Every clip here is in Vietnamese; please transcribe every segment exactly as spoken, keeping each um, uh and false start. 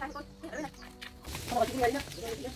con này, con ở đây này. Không bỏ chị người đi nhá.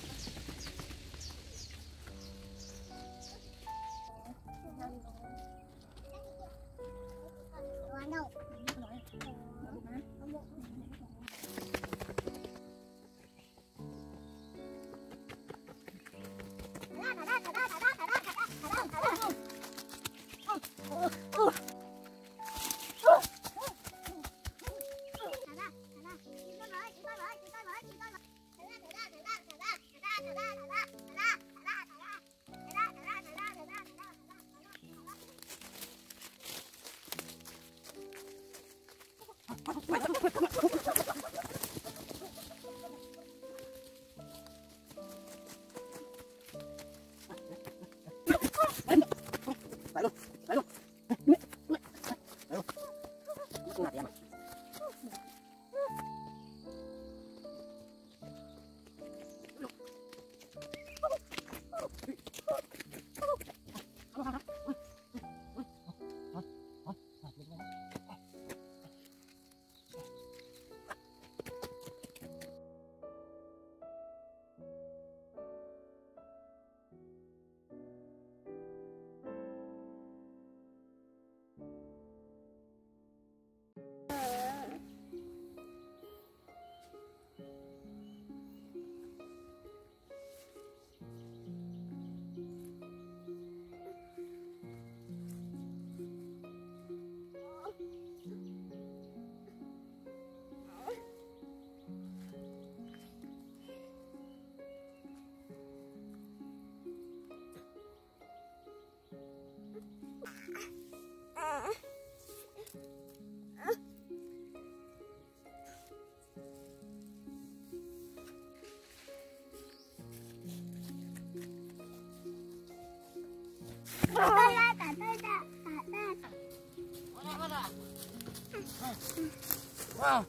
Wow,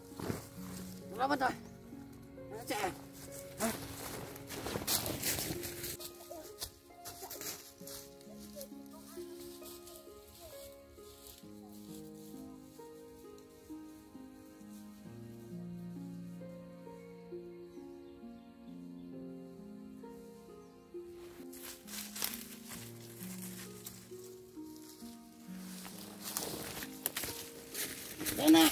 lama tak? Cek. Enak.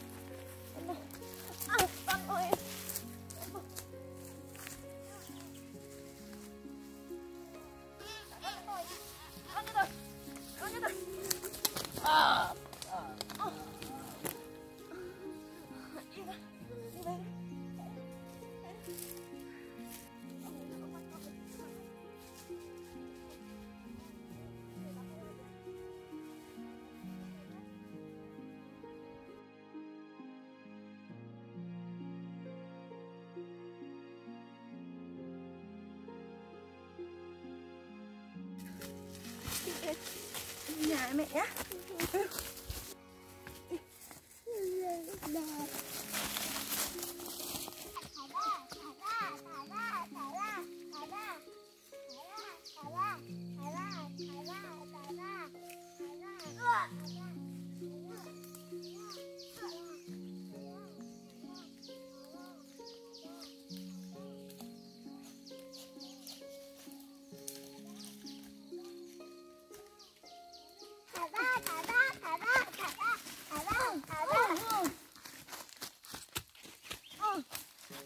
nhà mẹ nhá.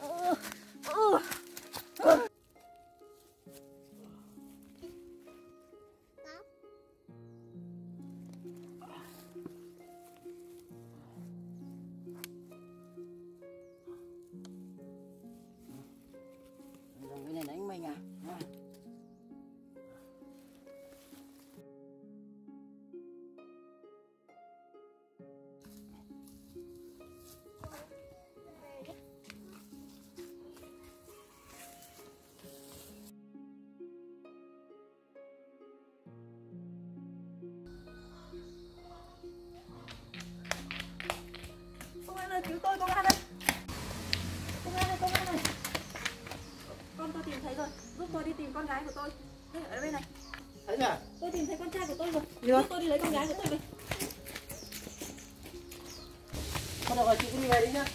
Oh. tôi đi tìm con gái của tôi. Thế ở bên này. Thấy chưa? Tôi tìm thấy con trai của tôi rồi. Được. Tôi đi lấy con gái của tôi về. Con đầu là chị cũng đi về đi nhá.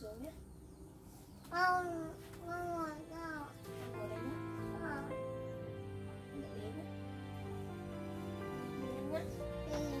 Xuống nhé. Con con ngồi đâu? Con ngồi đấy nhé. Con ngồi đấy nhé. Ngồi đấy nhé.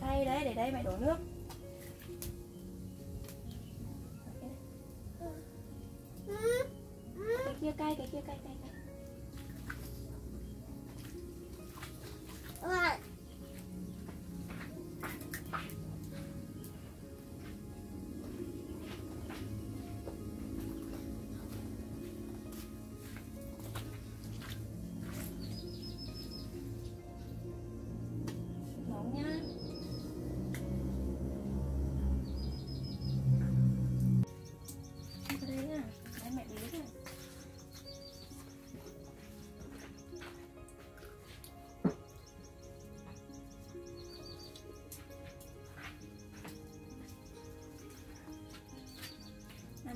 Đây đấy, để đây mẹ đổ nước. Cái kia cay, cái kia cay cay cay.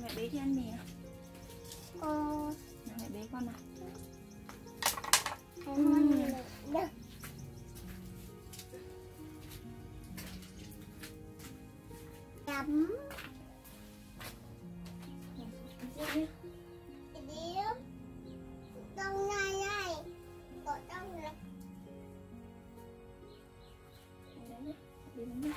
Mẹ bế đi ăn mì à? Ờ nào, mẹ bế con nào. Con không ăn mì đâu. Chấm đi. Đông này này. Có đông này. Đấy, đi đi.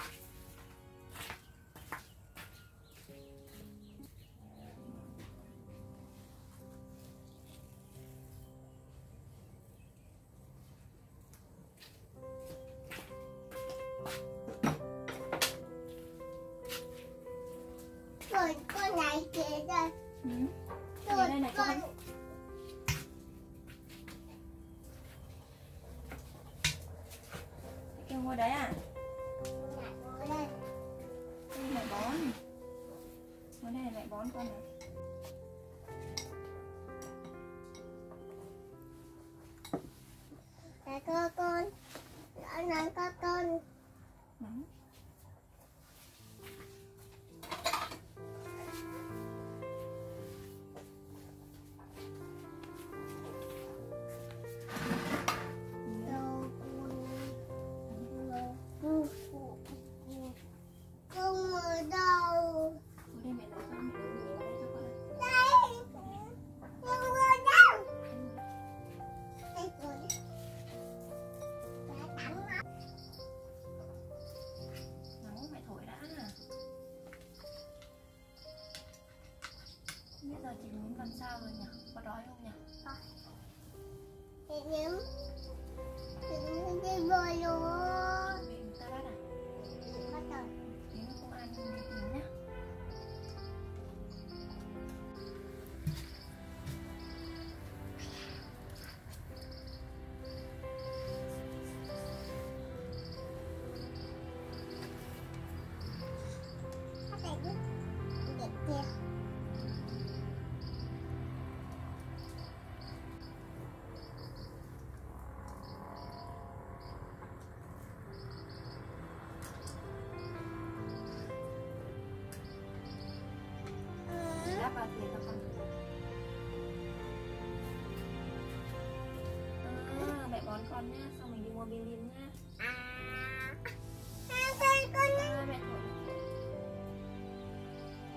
Rồi con này kìa đây. Ừ. Rồi đây này, con con... Kêu ngồi đấy à? Dạ, ngồi đây. Mẹ bón. Ngồi đây mẹ bón con này. Để cho con. Để nắng cho con. Nắng. Chị muốn làm sao rồi nhỉ? Có đói không nhỉ? Không. Chị nếm. Chị nếm đi vừa luôn. Mình ta bắt à? Bắt rồi. Nếu mà không ăn thì mình tìm nhé. Bắt này đi. Để kia. À, mẹ bón con nhá, xong mình đi mua Bilin nhá. À, à con con nhá. À, mẹ thổi.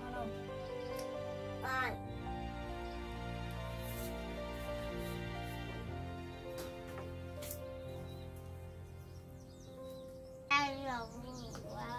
Con không? Con. Ai lòng quá.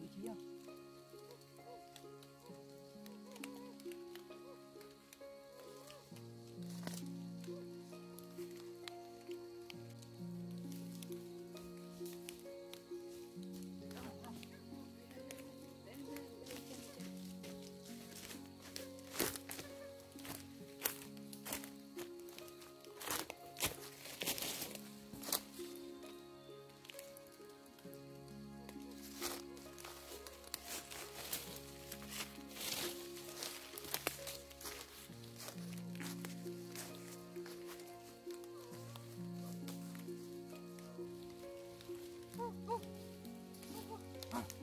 vị trí không?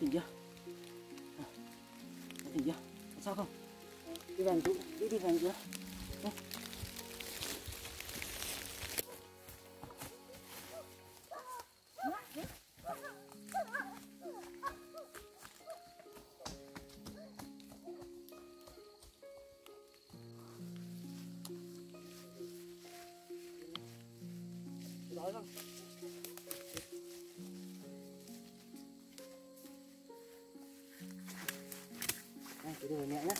Tỉnh chưa? À, tỉnh chưa? Sao không? Đi về chú, đi đi về chú. Đây. Đói không? Cái đường nhẹ nhé.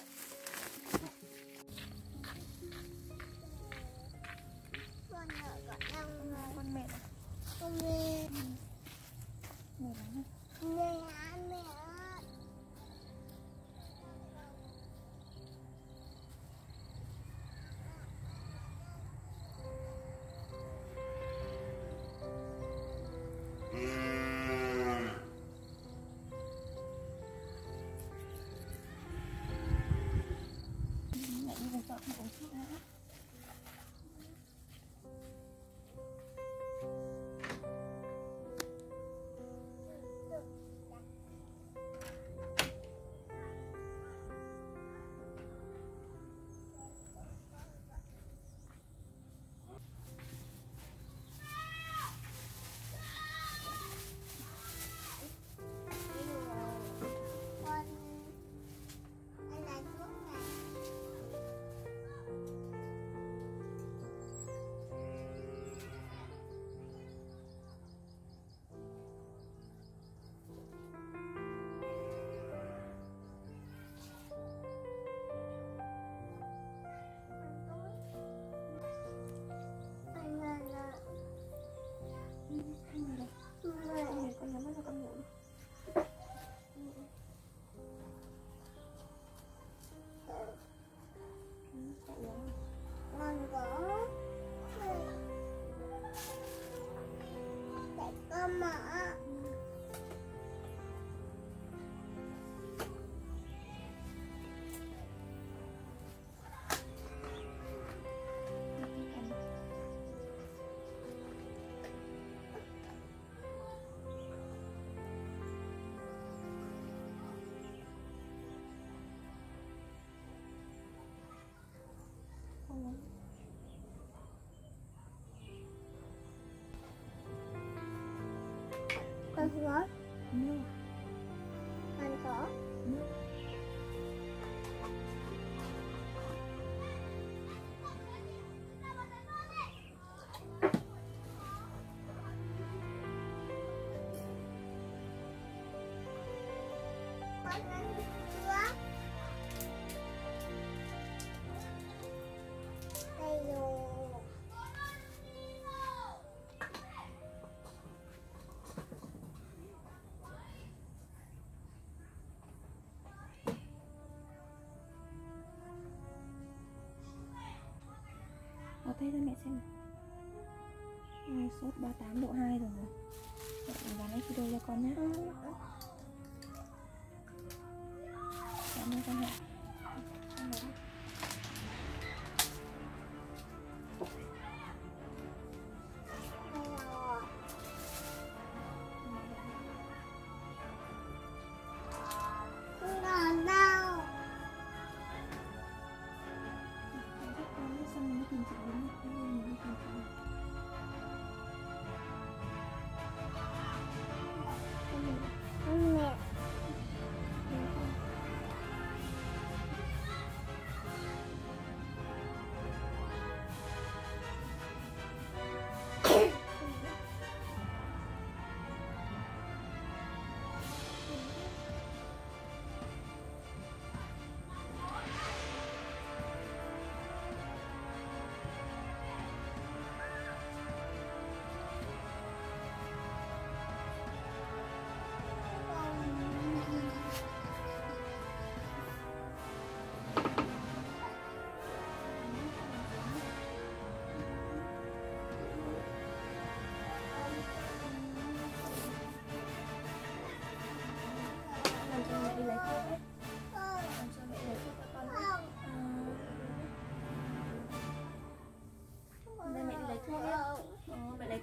Con ở gọi ăn rồi. Con mẹ. Con mẹ. Mẹ ăn. Mẹ ăn mẹ ơi. Con có? Ừ. Con có? Ừ. Con ăn chưa? Đây rồi. Có thấy cho mẹ xem này. Sốt ba mươi tám độ hai rồi. Mẹ bán lấy video cho con nhé. Cảm ơn con ạ. Hello. Con cho mẹ đi lấy thuốc đấy. Con cho mẹ lấy thuốc cho con đấy. À... Đây mẹ đi lấy thuốc nhá. Ờ, mẹ lấy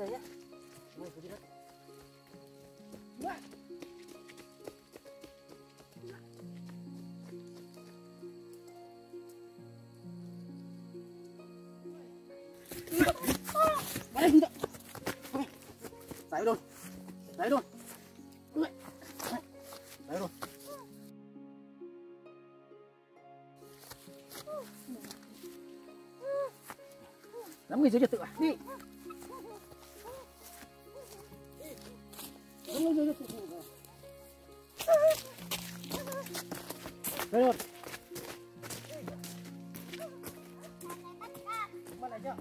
Saya mau pergi dah. Buat. Balik dah. Saya dulu. Saya dulu. Saya dulu. Lắm người dưới trật tự à? Đi. Đây rồi. Bắt lại chưa?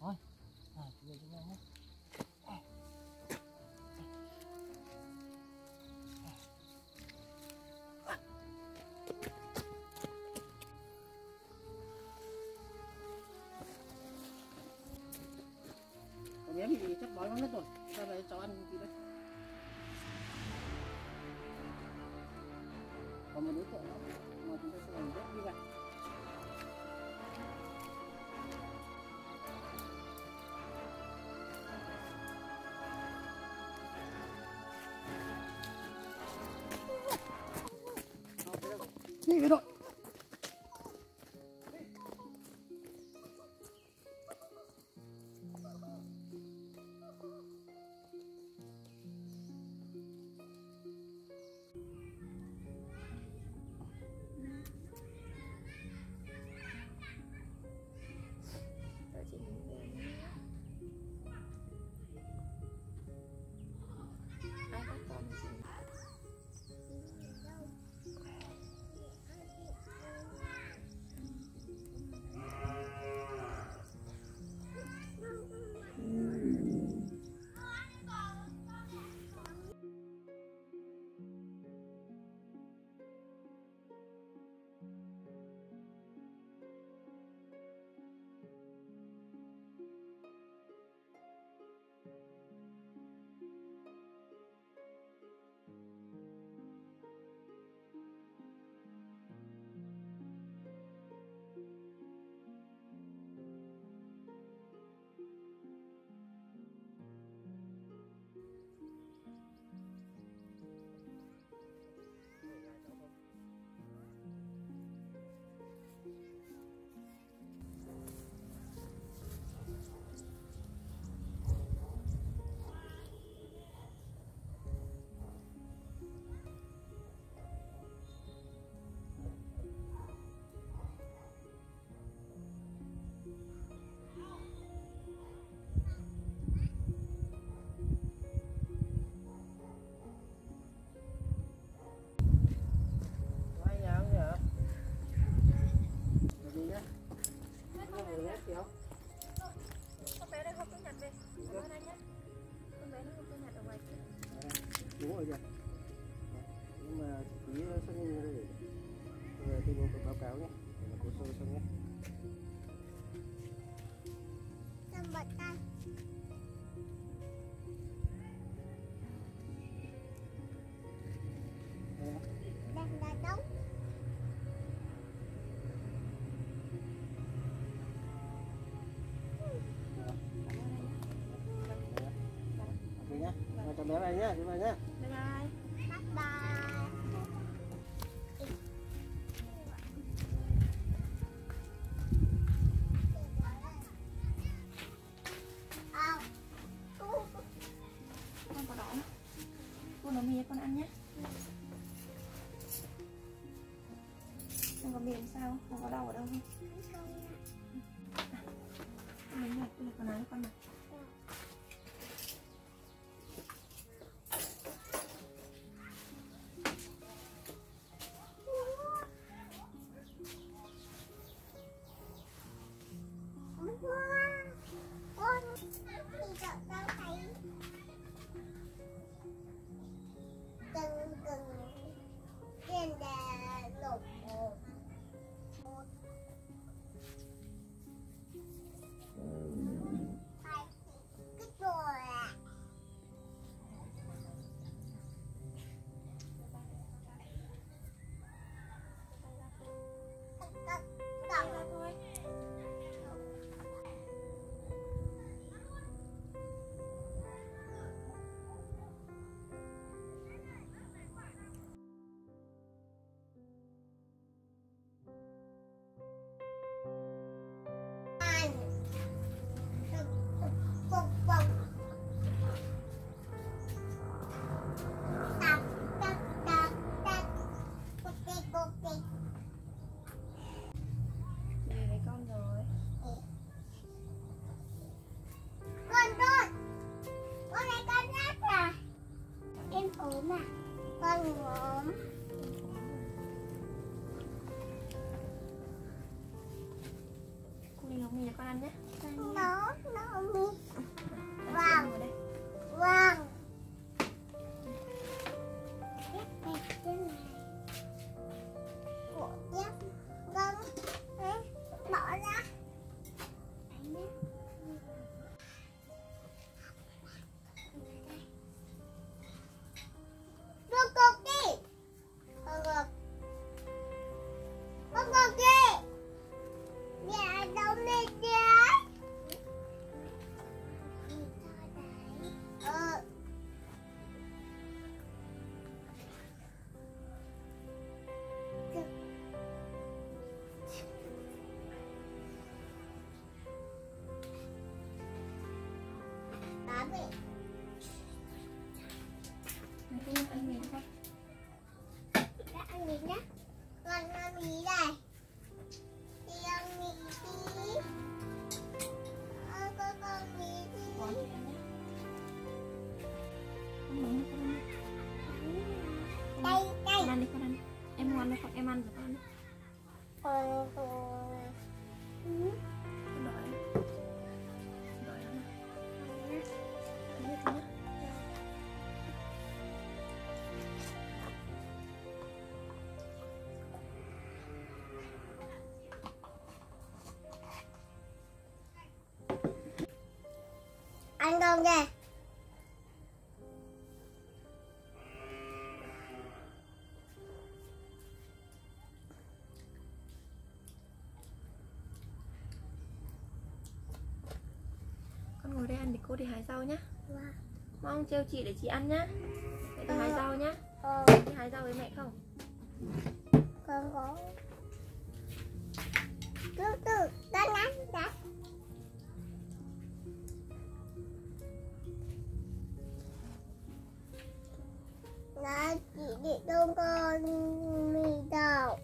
Thôi, à, về cho nhau nhé. Còn ném thì chắc bói lắm hết rồi. Sao lại cháu ăn gì đấy? Còn một đối tượng mà chúng ta sẽ làm rất như vậy. Đi cái đội. Đúng rồi kìa. Nhưng mà tí xác minh ra đây để tôi tôi muốn báo cáo nhé, để mà cô sơ xong nhé. Xong bật tay. Đang là đâu? Đây nhá, mà cho bé này nhá, chúng mày nhá. Con ăn nhé. Không có mềm sao? Không có đau ở đâu không? Không. À, con lấy con nói con mặc. Con ăn nhé. Nó ăn cơm kìa. Con ngồi đây ăn để cô đi hái rau nhá. Wow. Mong trêu chị để chị ăn nhá. Để đi hái rau nhá. Ờ. Đi hái rau với mẹ không? Con có. Từ từ, đã ngắn, đã. Là chị đi đâu con mì đào.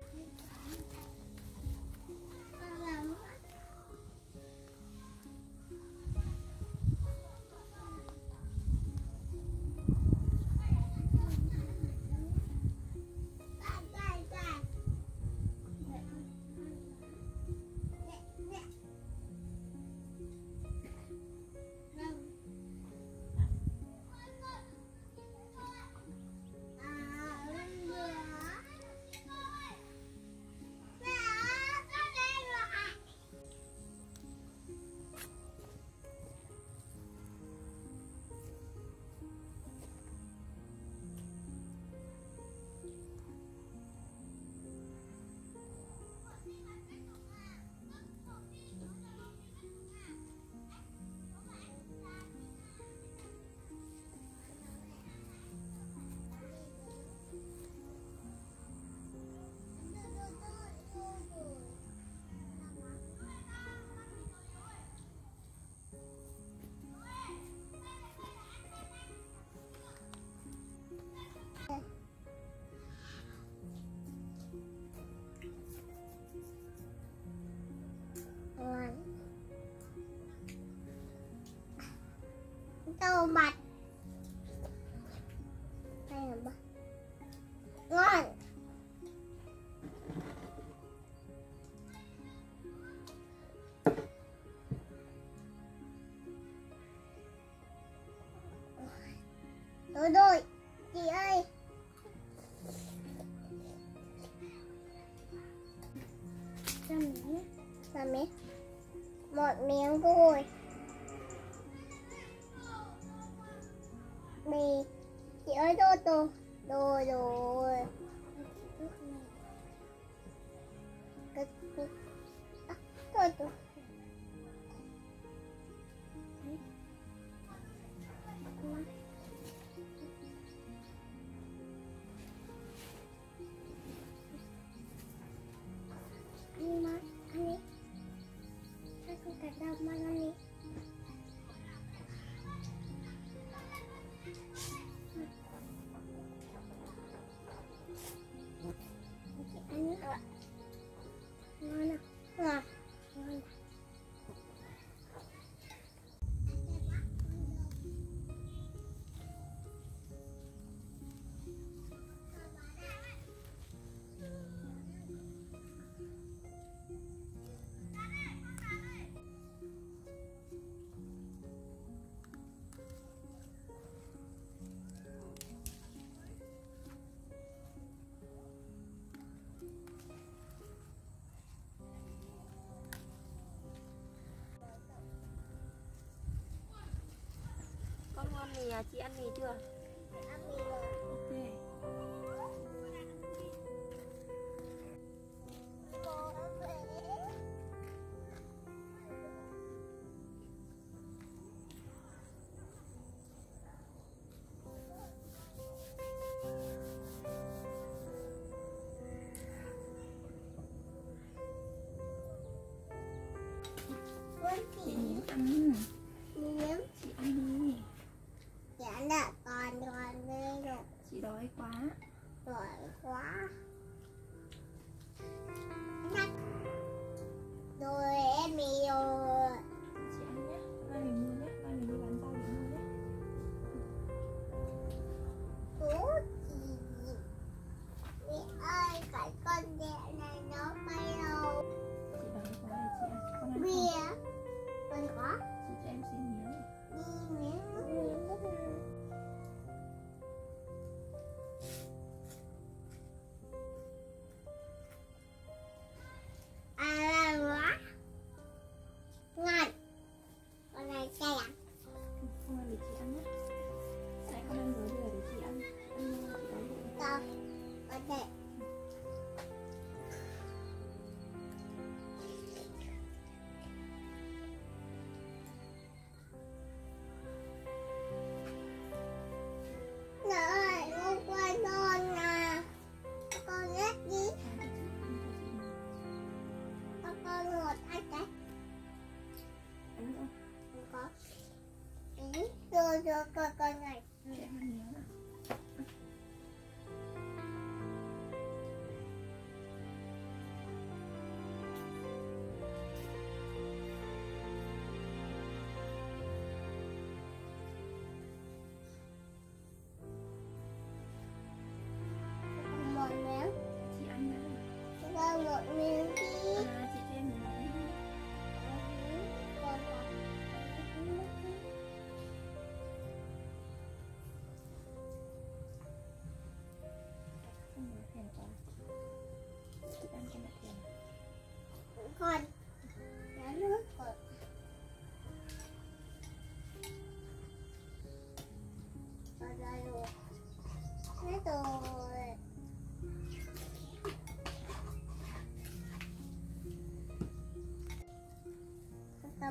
Tô mặt ngon. Rồi rồi chị ơi, làm miếng làm miếng một miếng thôi. Mì chị ơi, tôi tôi rồi rồi cái cái tôi tôi anh má anh ấy sao không cắt đâu mà anh ấy. Con mì à? Chị ăn mì chưa? Chị ăn mì rồi. Ok. Chị Yếm ăn. Yếm. Chị ăn đi. Dạ là còn còn đây rồi. Chị đói quá. Đói quá. Nắc. Rồi em mì rồi. Chị ăn nhé. Ba mình mua nhé. Ba mình đi bán rau để mua nhé. Bố chị. Mẹ ơi, cái con đẹ này nó bay đâu. Chị đói quá rồi chị ăn. Con ăn không? Con có. Chị cho em. để chị ăn nhé. Mẹ con ăn muối dừa để chị ăn. Ăn chị ăn muối. Tao, con để. Cho con con này. Con đã nước rồi. Rồi đây rồi. Hết rồi. Cho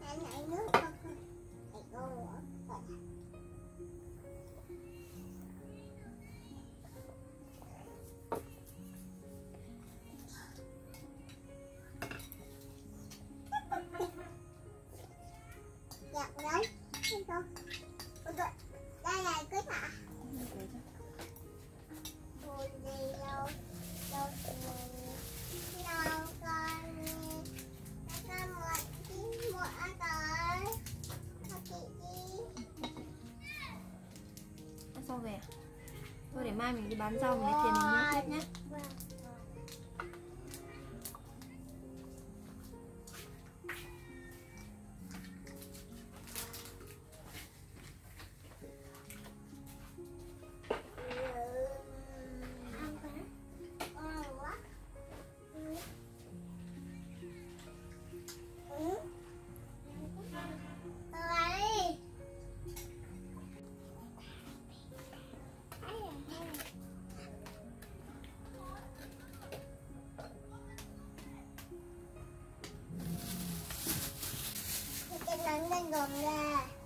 Để lấy nước con con. Để con uống. Dạ, đấy. Đây con. Con con. Đây này, cứ thả. Thôi đi đâu. Đâu thì đâu con con một chín một ăn tới con chị đi ăn xong về thôi để mai mình đi bán rau mình lấy tiền mình mua tiếp nhé. Hãy subscribe cho kênh Ghiền Mì Gõ để không bỏ lỡ những video hấp dẫn.